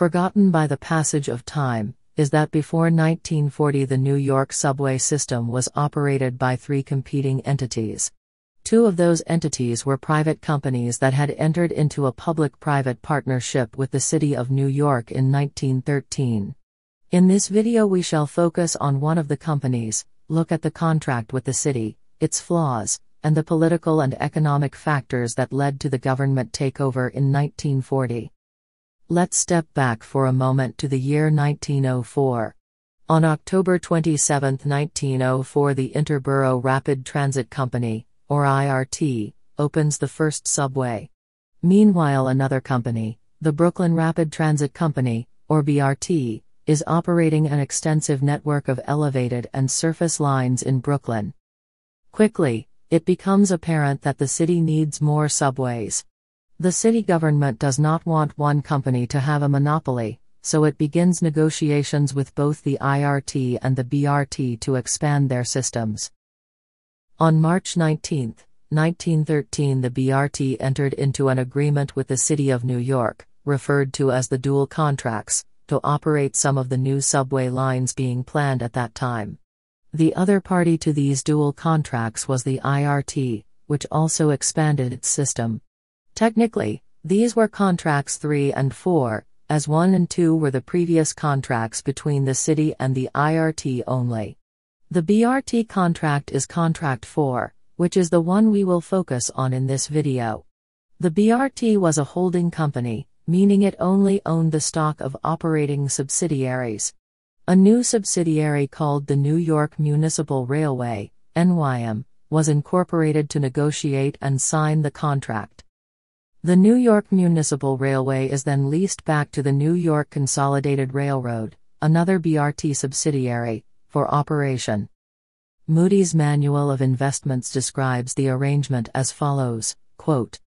forgotten by the passage of time, is that before 1940 the New York subway system was operated by three competing entities. Two of those entities were private companies that had entered into a public-private partnership with the city of New York in 1913. In this video we shall focus on one of the companies, look at the contract with the city, its flaws, and the political and economic factors that led to the government takeover in 1940. Let's step back for a moment to the year 1904. On October 27, 1904, the Interborough Rapid Transit Company, or IRT, opens the first subway. Meanwhile, another company, the Brooklyn Rapid Transit Company, or BRT, is operating an extensive network of elevated and surface lines in Brooklyn. Quickly, it becomes apparent that the city needs more subways. The city government does not want one company to have a monopoly, so it begins negotiations with both the IRT and the BRT to expand their systems. On March 19, 1913, the BRT entered into an agreement with the City of New York, referred to as the dual contracts, to operate some of the new subway lines being planned at that time. The other party to these dual contracts was the IRT, which also expanded its system. Technically, these were contracts 3 and 4, as 1 and 2 were the previous contracts between the city and the IRT only. The BRT contract is Contract 4, which is the one we will focus on in this video. The BRT was a holding company, meaning it only owned the stock of operating subsidiaries. A new subsidiary called the New York Municipal Railway, NYM, was incorporated to negotiate and sign the contract. The New York Municipal Railway is then leased back to the New York Consolidated Railroad, another BRT subsidiary, for operation. Moody's Manual of Investments describes the arrangement as follows, quote,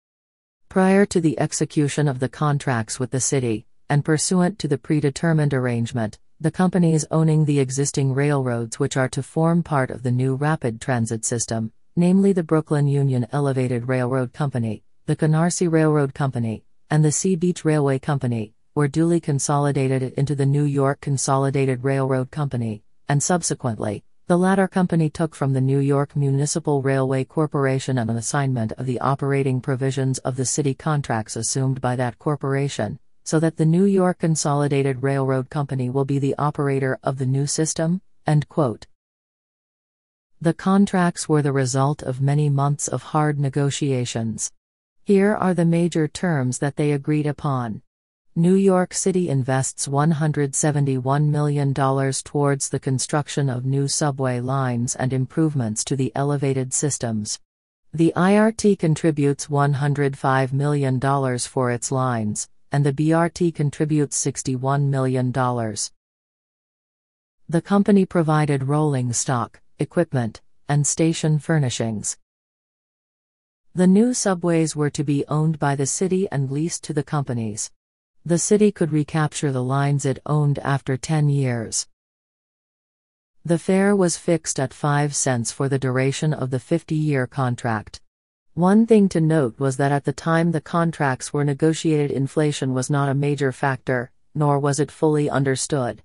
"Prior to the execution of the contracts with the city, and pursuant to the predetermined arrangement, the companies owning the existing railroads which are to form part of the new rapid transit system, namely the Brooklyn Union Elevated Railroad Company, the Canarsie Railroad Company, and the Sea Beach Railway Company, were duly consolidated into the New York Consolidated Railroad Company, and subsequently, the latter company took from the New York Municipal Railway Corporation an assignment of the operating provisions of the city contracts assumed by that corporation, so that the New York Consolidated Railroad Company will be the operator of the new system," end quote. The contracts were the result of many months of hard negotiations. Here are the major terms that they agreed upon. New York City invests $171 million towards the construction of new subway lines and improvements to the elevated systems. The IRT contributes $105 million for its lines, and the BRT contributes $61 million. The company provided rolling stock, equipment, and station furnishings. The new subways were to be owned by the city and leased to the companies. The city could recapture the lines it owned after 10 years. The fare was fixed at 5 cents for the duration of the 50-year contract. One thing to note was that at the time the contracts were negotiated, inflation was not a major factor, nor was it fully understood.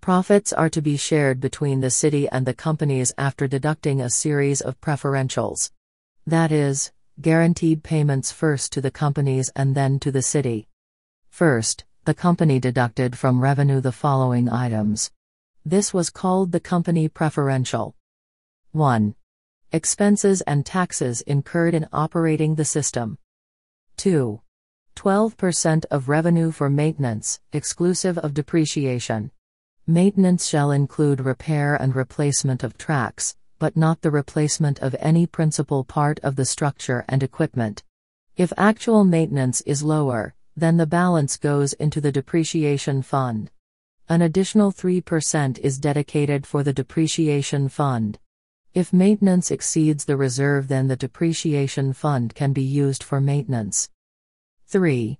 Profits are to be shared between the city and the companies after deducting a series of preferentials. That is, guaranteed payments first to the companies and then to the city. First, the company deducted from revenue the following items. This was called the company preferential. 1. Expenses and taxes incurred in operating the system. 2. 12% of revenue for maintenance, exclusive of depreciation. Maintenance shall include repair and replacement of tracks, but not the replacement of any principal part of the structure and equipment. If actual maintenance is lower, then the balance goes into the depreciation fund. An additional 3% is dedicated for the depreciation fund. If maintenance exceeds the reserve, then the depreciation fund can be used for maintenance. 3.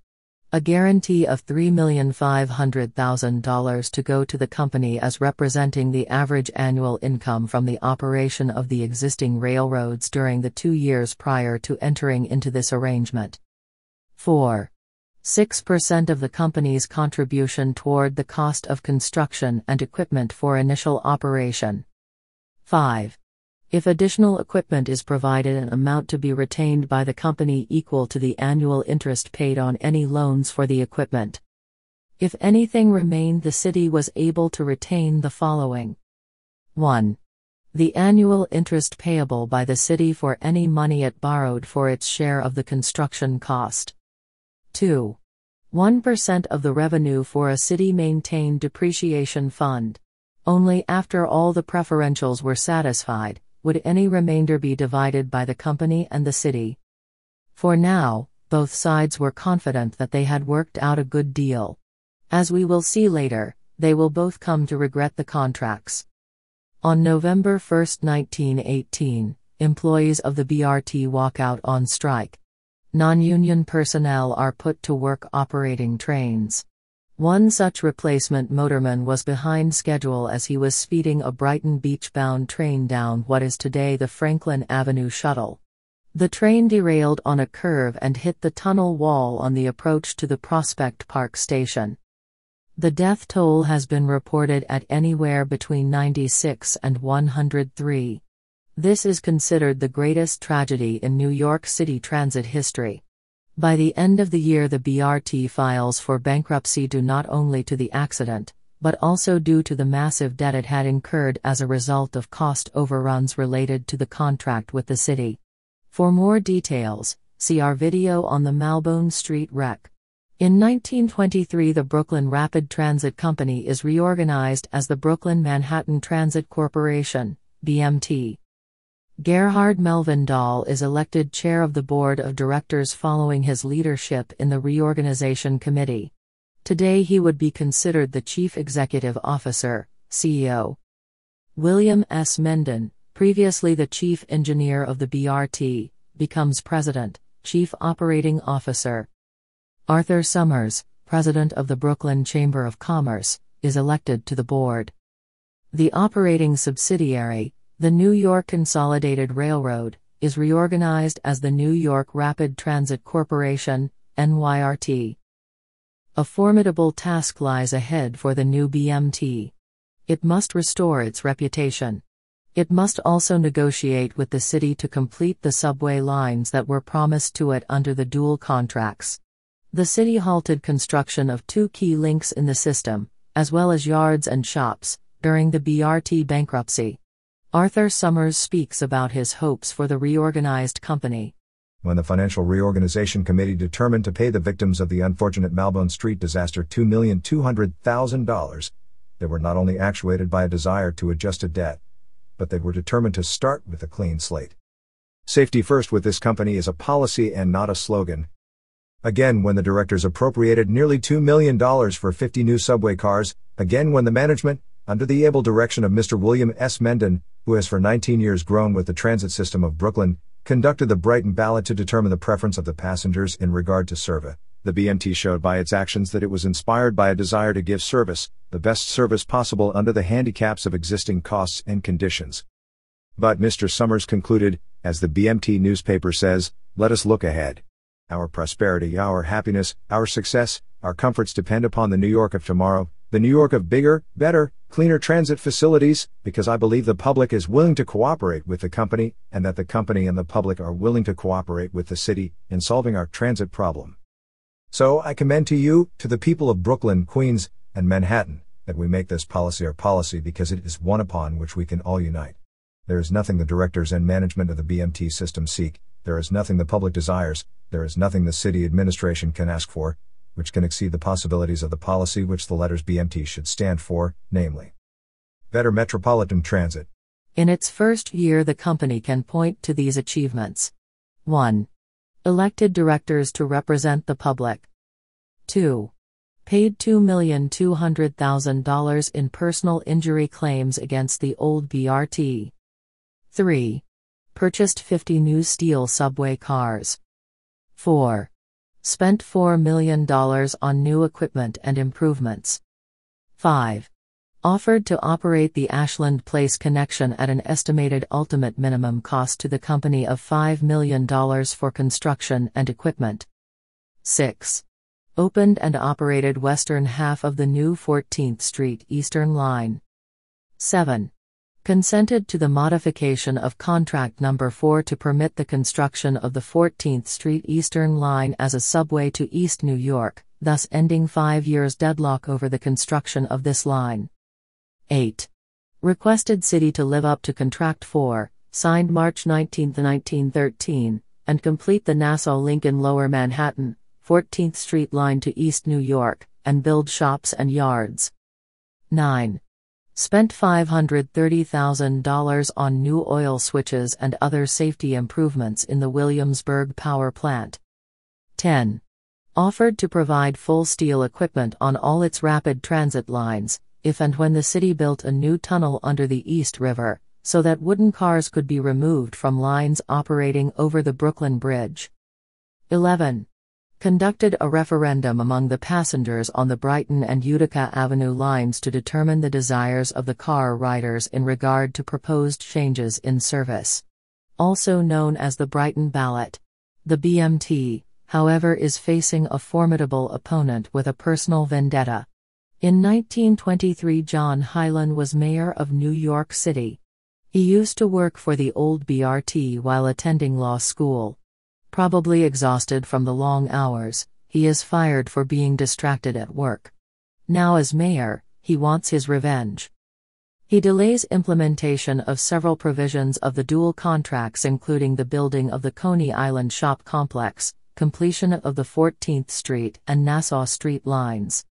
A guarantee of $3,500,000 to go to the company as representing the average annual income from the operation of the existing railroads during the 2 years prior to entering into this arrangement. 4. 6% of the company's contribution toward the cost of construction and equipment for initial operation. 5. If additional equipment is provided, an amount to be retained by the company equal to the annual interest paid on any loans for the equipment. If anything remained, the city was able to retain the following. 1. The annual interest payable by the city for any money it borrowed for its share of the construction cost. 2. 1% of the revenue for a city-maintained depreciation fund. Only after all the preferentials were satisfied, would any remainder be divided by the company and the city. For now, both sides were confident that they had worked out a good deal. As we will see later, they will both come to regret the contracts. On November 1, 1918, employees of the BRT walk out on strike. Non-union personnel are put to work operating trains. One such replacement motorman was behind schedule as he was speeding a Brighton Beach-bound train down what is today the Franklin Avenue shuttle. The train derailed on a curve and hit the tunnel wall on the approach to the Prospect Park station. The death toll has been reported at anywhere between 96 and 103. This is considered the greatest tragedy in New York City transit history. By the end of the year, the BRT files for bankruptcy due not only to the accident, but also due to the massive debt it had incurred as a result of cost overruns related to the contract with the city. For more details, see our video on the Malbone Street wreck. In 1923, the Brooklyn Rapid Transit Company is reorganized as the Brooklyn Manhattan Transit Corporation, BMT. Gerhard Melvin Dahl is elected chair of the board of directors following his leadership in the reorganization committee. Today he would be considered the chief executive officer, CEO. William S. Menden, previously the chief engineer of the BRT, becomes president, chief operating officer. Arthur Summers, president of the Brooklyn Chamber of Commerce, is elected to the board. The operating subsidiary, the New York Consolidated Railroad, is reorganized as the New York Rapid Transit Corporation, NYRT. A formidable task lies ahead for the new BMT. It must restore its reputation. It must also negotiate with the city to complete the subway lines that were promised to it under the dual contracts. The city halted construction of two key links in the system, as well as yards and shops, during the BRT bankruptcy. Arthur Summers speaks about his hopes for the reorganized company. When the Financial Reorganization Committee determined to pay the victims of the unfortunate Malbone Street disaster $2,200,000, they were not only actuated by a desire to adjust a debt, but they were determined to start with a clean slate. Safety first with this company is a policy and not a slogan. Again, when the directors appropriated nearly $2 million for 50 new subway cars, again when the management, under the able direction of Mr. William S. Menden, who has for 19 years grown with the transit system of Brooklyn, conducted the Brighton Ballot to determine the preference of the passengers in regard to service, the BMT showed by its actions that it was inspired by a desire to give service, the best service possible under the handicaps of existing costs and conditions. But Mr. Summers concluded, as the BMT newspaper says, "Let us look ahead. Our prosperity, our happiness, our success, our comforts depend upon the New York of tomorrow, the New York of bigger, better, cleaner transit facilities, because I believe the public is willing to cooperate with the company, and that the company and the public are willing to cooperate with the city in solving our transit problem. So I commend to you, to the people of Brooklyn, Queens, and Manhattan, that we make this policy our policy because it is one upon which we can all unite. There is nothing the directors and management of the BMT system seek, there is nothing the public desires, there is nothing the city administration can ask for, which can exceed the possibilities of the policy which the letters BMT should stand for, namely, better metropolitan transit." In its first year, the company can point to these achievements. 1. Elected directors to represent the public. 2. Paid $2,200,000 in personal injury claims against the old BRT. 3. Purchased 50 new steel subway cars. 4. Spent $4 million on new equipment and improvements. 5. Offered to operate the Ashland Place Connection at an estimated ultimate minimum cost to the company of $5 million for construction and equipment. 6. opened and operated western half of the new 14th Street Eastern Line. 7. Consented to the modification of Contract No. 4 to permit the construction of the 14th Street Eastern Line as a subway to East New York, thus ending 5 years' deadlock over the construction of this line. 8. Requested city to live up to Contract 4, signed March 19, 1913, and complete the Nassau-Lincoln Lower Manhattan, 14th Street Line to East New York, and build shops and yards. 9. Spent $530,000 on new oil switches and other safety improvements in the Williamsburg power plant. 10. Offered to provide full steel equipment on all its rapid transit lines, if and when the city built a new tunnel under the East River, so that wooden cars could be removed from lines operating over the Brooklyn Bridge. 11. Conducted a referendum among the passengers on the Brighton and Utica Avenue lines to determine the desires of the car riders in regard to proposed changes in service. Also known as the Brighton Ballot. The BMT, however, is facing a formidable opponent with a personal vendetta. In 1923, John Hylan was mayor of New York City. He used to work for the old BRT while attending law school. Probably exhausted from the long hours, he is fired for being distracted at work. Now as mayor, he wants his revenge. He delays implementation of several provisions of the dual contracts, including the building of the Coney Island Shop Complex, completion of the 14th Street and Nassau Street lines.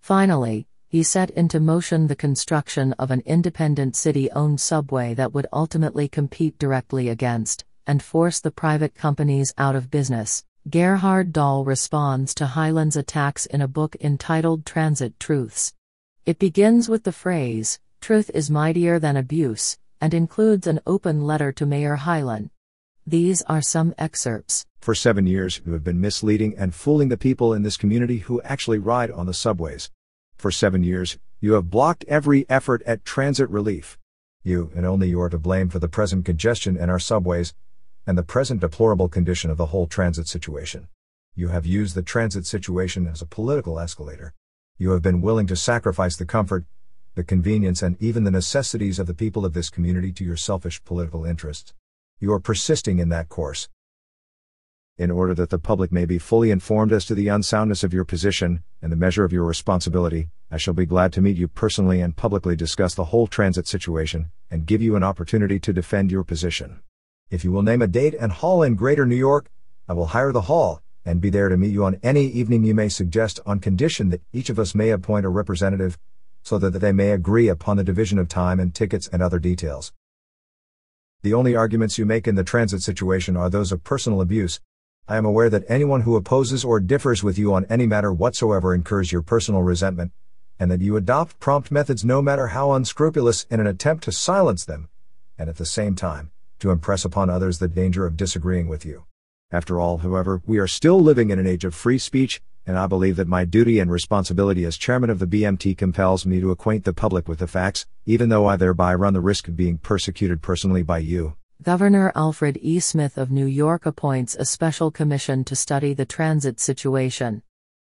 Finally, he set into motion the construction of an independent city-owned subway that would ultimately compete directly against and force the private companies out of business. Gerhard Dahl responds to Hyland's attacks in a book entitled Transit Truths. It begins with the phrase, "Truth is mightier than abuse," and includes an open letter to Mayor Hylan. These are some excerpts. For 7 years, you have been misleading and fooling the people in this community who actually ride on the subways. For 7 years, you have blocked every effort at transit relief. You, and only you, are to blame for the present congestion in our subways, and the present deplorable condition of the whole transit situation. You have used the transit situation as a political escalator. You have been willing to sacrifice the comfort, the convenience, and even the necessities of the people of this community to your selfish political interests. You are persisting in that course. In order that the public may be fully informed as to the unsoundness of your position, and the measure of your responsibility, I shall be glad to meet you personally and publicly discuss the whole transit situation, and give you an opportunity to defend your position. If you will name a date and hall in Greater New York, I will hire the hall, and be there to meet you on any evening you may suggest, on condition that each of us may appoint a representative, so that they may agree upon the division of time and tickets and other details. The only arguments you make in the transit situation are those of personal abuse. I am aware that anyone who opposes or differs with you on any matter whatsoever incurs your personal resentment, and that you adopt prompt methods, no matter how unscrupulous, in an attempt to silence them, and at the same time, to impress upon others the danger of disagreeing with you. After all, however, we are still living in an age of free speech, and I believe that my duty and responsibility as chairman of the BMT compels me to acquaint the public with the facts, even though I thereby run the risk of being persecuted personally by you. Governor Alfred E. Smith of New York appoints a special commission to study the transit situation.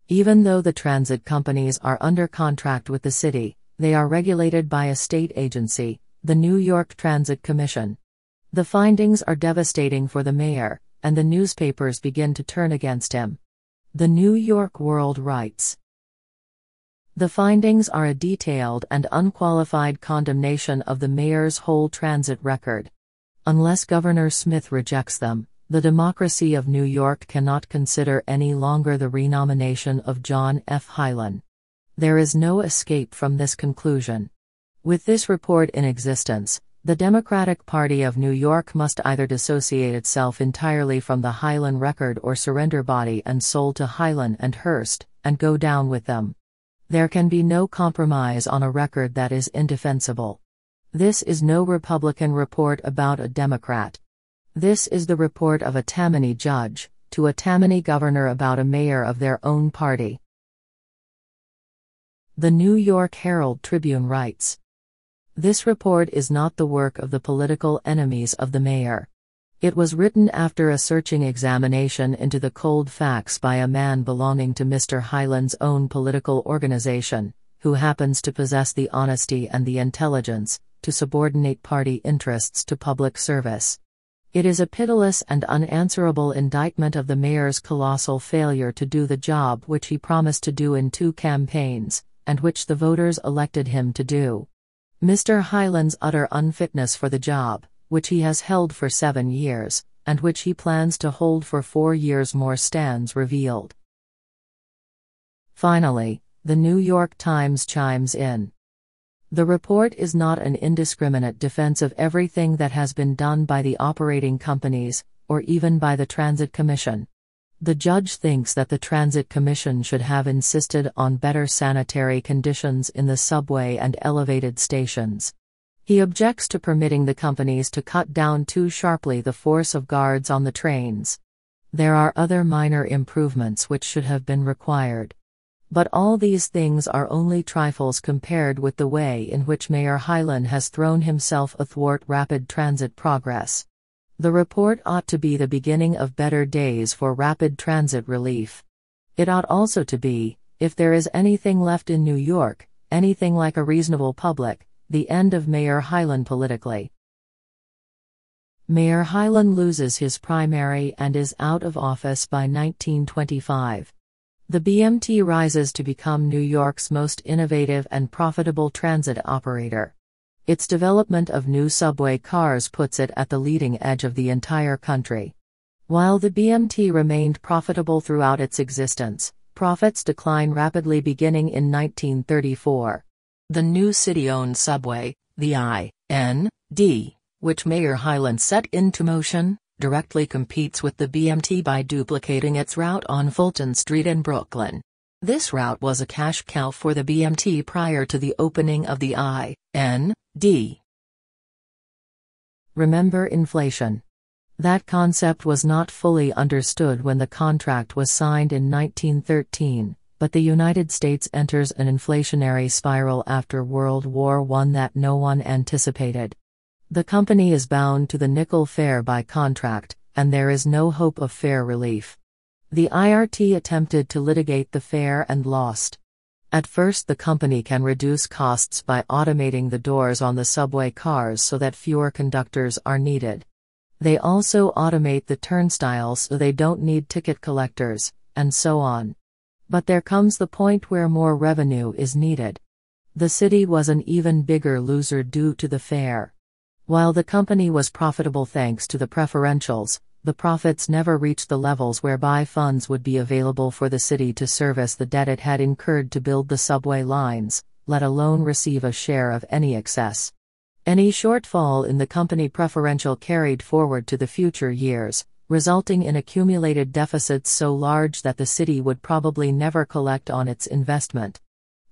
Even though the transit companies are under contract with the city, they are regulated by a state agency, the New York Transit Commission. The findings are devastating for the mayor, and the newspapers begin to turn against him. The New York World writes, "The findings are a detailed and unqualified condemnation of the mayor's whole transit record. Unless Governor Smith rejects them, the democracy of New York cannot consider any longer the renomination of John F. Hylan. There is no escape from this conclusion. With this report in existence, the Democratic Party of New York must either dissociate itself entirely from the Hylan record or surrender body and soul to Hylan and Hearst, and go down with them. There can be no compromise on a record that is indefensible. This is no Republican report about a Democrat. This is the report of a Tammany judge, to a Tammany governor about a mayor of their own party." The New York Herald Tribune writes, "This report is not the work of the political enemies of the mayor. It was written after a searching examination into the cold facts by a man belonging to Mr. Hyland's own political organization, who happens to possess the honesty and the intelligence to subordinate party interests to public service. It is a pitiless and unanswerable indictment of the mayor's colossal failure to do the job which he promised to do in 2 campaigns, and which the voters elected him to do. Mr. Hyland's utter unfitness for the job, which he has held for 7 years, and which he plans to hold for 4 years more, stands revealed. Finally, the New York Times chimes in. The report is not an indiscriminate defense of everything that has been done by the operating companies, or even by the Transit Commission. The judge thinks that the Transit Commission should have insisted on better sanitary conditions in the subway and elevated stations. He objects to permitting the companies to cut down too sharply the force of guards on the trains. There are other minor improvements which should have been required. But all these things are only trifles compared with the way in which Mayor Hyland has thrown himself athwart rapid transit progress. The report ought to be the beginning of better days for rapid transit relief. It ought also to be, if there is anything left in New York, anything like a reasonable public, the end of Mayor Hyland politically. Mayor Hyland loses his primary and is out of office by 1925. The BMT rises to become New York's most innovative and profitable transit operator. Its development of new subway cars puts it at the leading edge of the entire country. While the BMT remained profitable throughout its existence, profits decline rapidly beginning in 1934. The new city-owned subway, the IND, which Mayor Hyland set into motion, directly competes with the BMT by duplicating its route on Fulton Street in Brooklyn. This route was a cash cow for the BMT prior to the opening of the IND. Remember inflation. That concept was not fully understood when the contract was signed in 1913. But the United States enters an inflationary spiral after World War I that no one anticipated. The company is bound to the nickel fare by contract, and there is no hope of fare relief. The IRT attempted to litigate the fare and lost. At first, the company can reduce costs by automating the doors on the subway cars so that fewer conductors are needed. They also automate the turnstiles so they don't need ticket collectors, and so on. But there comes the point where more revenue is needed. The city was an even bigger loser due to the fare. While the company was profitable thanks to the preferentials, the profits never reached the levels whereby funds would be available for the city to service the debt it had incurred to build the subway lines, let alone receive a share of any excess. Any shortfall in the company preferential carried forward to the future years, resulting in accumulated deficits so large that the city would probably never collect on its investment.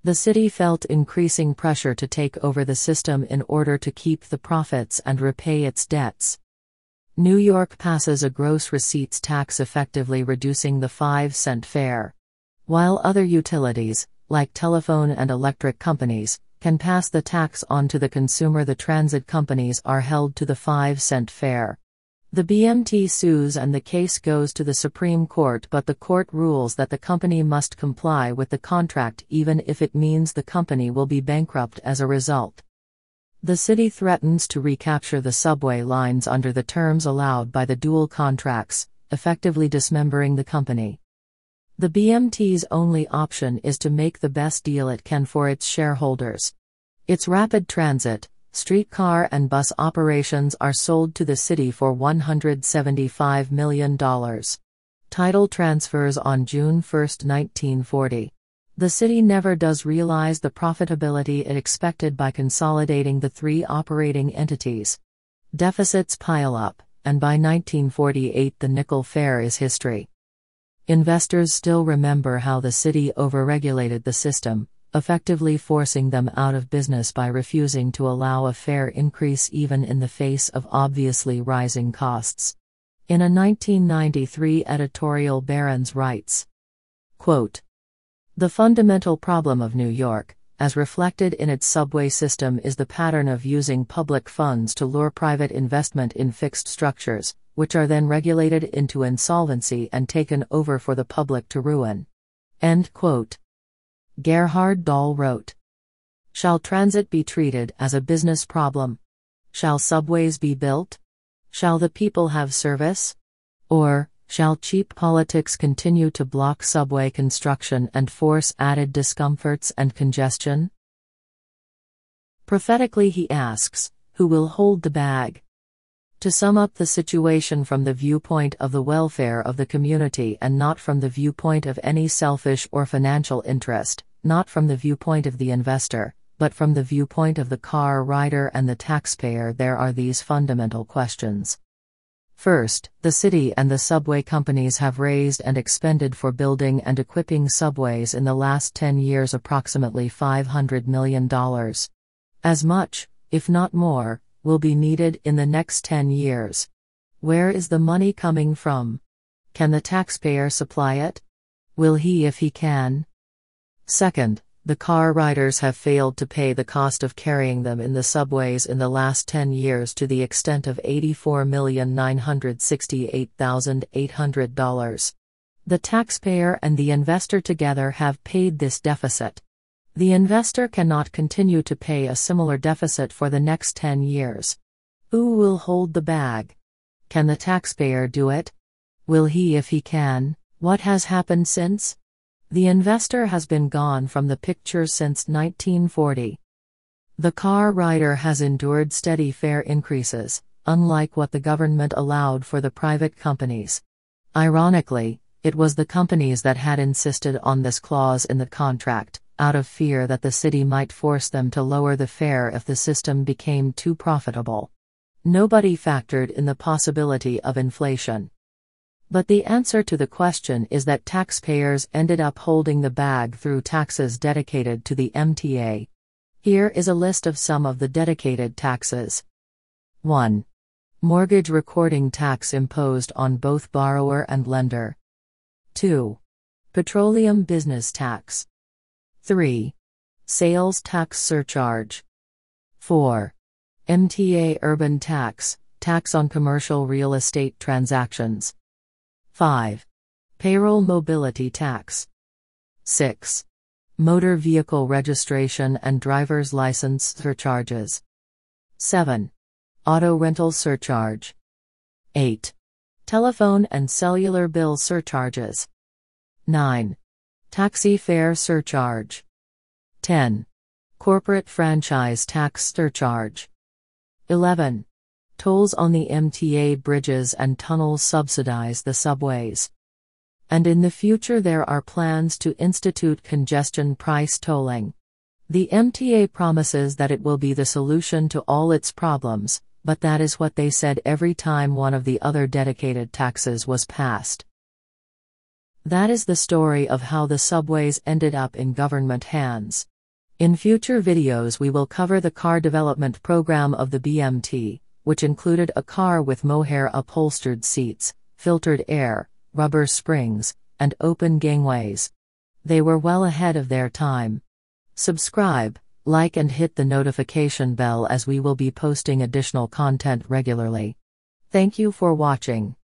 The city felt increasing pressure to take over the system in order to keep the profits and repay its debts. New York passes a gross receipts tax, effectively reducing the 5-cent fare. While other utilities, like telephone and electric companies, can pass the tax on to the consumer, the transit companies are held to the 5-cent fare. The BMT sues and the case goes to the Supreme Court, but the court rules that the company must comply with the contract even if it means the company will be bankrupt as a result. The city threatens to recapture the subway lines under the terms allowed by the dual contracts, effectively dismembering the company. The BMT's only option is to make the best deal it can for its shareholders. Its rapid transit, streetcar and bus operations are sold to the city for $175 million. Title transfers on June 1, 1940. The city never does realize the profitability it expected by consolidating the 3 operating entities. Deficits pile up, and by 1948 the nickel fare is history. Investors still remember how the city overregulated the system, effectively forcing them out of business by refusing to allow a fare increase even in the face of obviously rising costs. In a 1993 editorial, Barron's writes, quote, "The fundamental problem of New York, as reflected in its subway system, is the pattern of using public funds to lure private investment in fixed structures, which are then regulated into insolvency and taken over for the public to ruin." End quote. Gerhard Dahl wrote, "Shall transit be treated as a business problem? Shall subways be built? Shall the people have service? Or, shall cheap politics continue to block subway construction and force added discomforts and congestion?" Prophetically he asks, who will hold the bag? To sum up the situation from the viewpoint of the welfare of the community and not from the viewpoint of any selfish or financial interest, not from the viewpoint of the investor, but from the viewpoint of the car rider and the taxpayer, there are these fundamental questions. First, the city and the subway companies have raised and expended for building and equipping subways in the last 10 years approximately $500 million. As much, if not more, will be needed in the next 10 years. Where is the money coming from? Can the taxpayer supply it? Will he if he can? Second, the car riders have failed to pay the cost of carrying them in the subways in the last 10 years to the extent of $84,968,800. The taxpayer and the investor together have paid this deficit. The investor cannot continue to pay a similar deficit for the next 10 years. Who will hold the bag? Can the taxpayer do it? Will he if he can? What has happened since? The investor has been gone from the picture since 1940. The car rider has endured steady fare increases, unlike what the government allowed for the private companies. Ironically, it was the companies that had insisted on this clause in the contract, out of fear that the city might force them to lower the fare if the system became too profitable. Nobody factored in the possibility of inflation. But the answer to the question is that taxpayers ended up holding the bag through taxes dedicated to the MTA. Here is a list of some of the dedicated taxes. 1. Mortgage recording tax imposed on both borrower and lender. 2. Petroleum business tax. 3. Sales tax surcharge. 4. MTA urban tax, tax on commercial real estate transactions. 5. Payroll mobility tax. 6. Motor vehicle registration and driver's license surcharges. 7. Auto rental surcharge. 8. Telephone and cellular bill surcharges. 9. Taxi fare surcharge. 10. Corporate franchise tax surcharge. 11. Tolls on the MTA bridges and tunnels subsidize the subways. And in the future there are plans to institute congestion price tolling. The MTA promises that it will be the solution to all its problems, but that is what they said every time one of the other dedicated taxes was passed. That is the story of how the subways ended up in government hands. In future videos we will cover the car development program of the BMT, which included a car with mohair upholstered seats, filtered air, rubber springs, and open gangways. They were well ahead of their time. Subscribe, like and hit the notification bell as we will be posting additional content regularly. Thank you for watching.